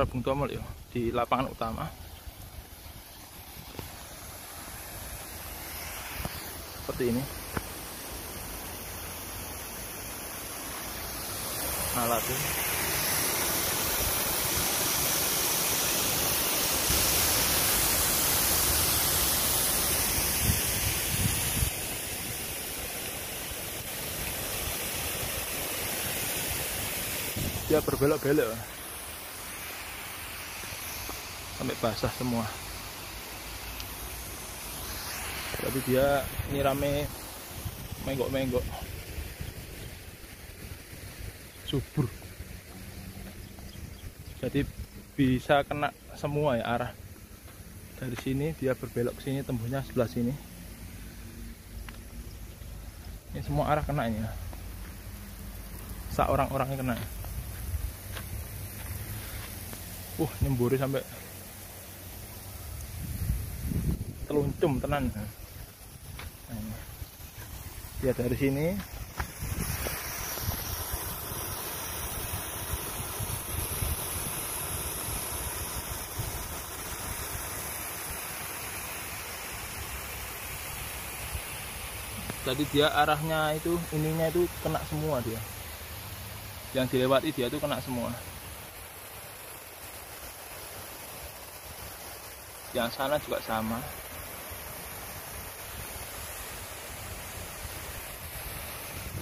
Gelora Bung Tomo ya, di lapangan utama. Seperti ini alatnya. Dia berbelok-belok sampai basah semua, tapi dia nyirame menggok-menggok subur, jadi bisa kena semua ya arah. Dari sini dia berbelok ke sini, tembusnya sebelah sini, ini semua arah kenanya, seorang-orangnya kena. Nyemburi sampai teluncum tenan. Ya dari sini tadi dia arahnya itu ininya itu kena semua, dia yang dilewati dia itu kena semua. Yang sana juga sama.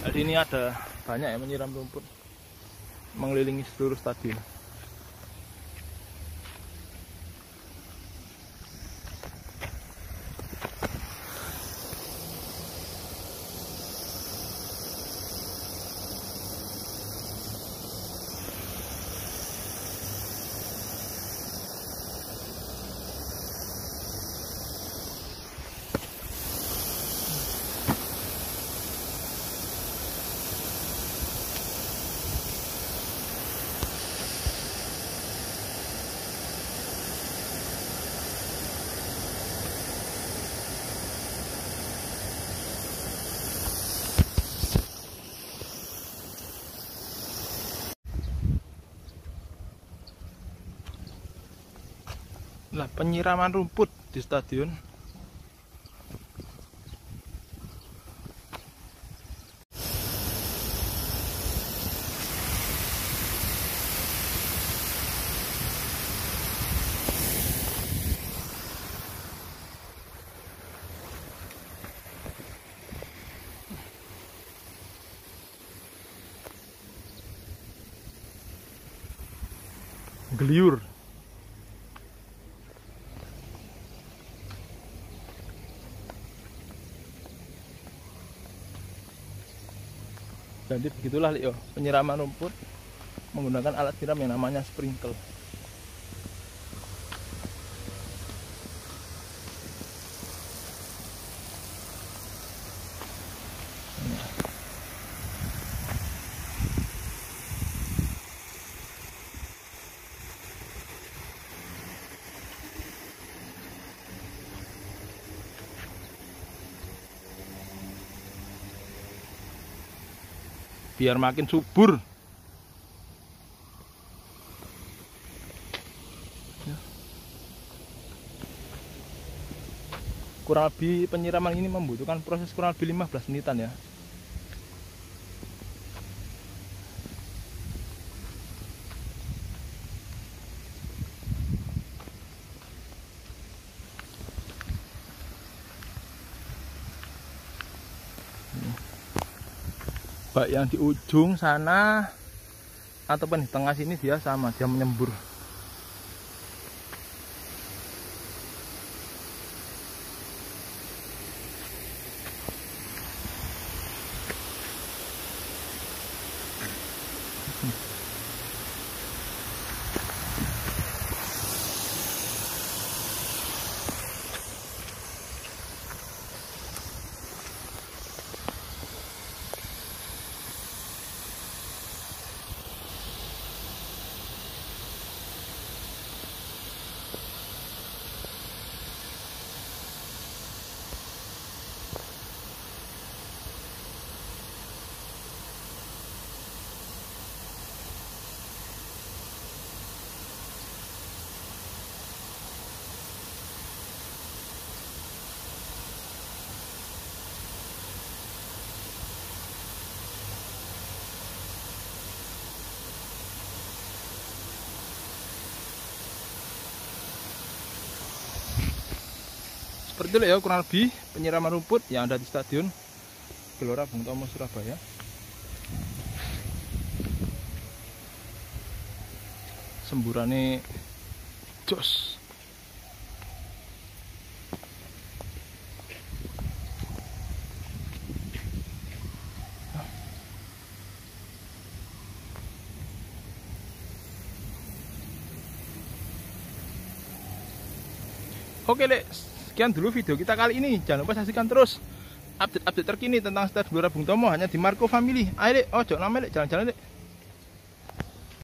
Jadi ini ada banyak yang menyiram rumput mengelilingi seluruh stadion. Lah, penyiraman rumput di stadion. Geliur. Jadi begitulah Leo, penyiraman rumput menggunakan alat siram yang namanya sprinkle. Biar makin subur. Kurang lebih penyiraman ini membutuhkan proses kurang lebih 15 menitan ya. Baik yang di ujung sana ataupun di tengah sini dia sama, dia menyembur. seperti itu ya kurang lebih penyiraman rumput yang ada di Stadion Gelora Bung Tomo, Surabaya. Semburane jos. Oke Lek, sekian dulu video kita kali ini. Jangan lupa saksikan terus update-update terkini tentang Stadion Gelora Bung Tomo hanya di Marco Family. Ayo Lek, ojo name Lek, jalan-jalan Lek.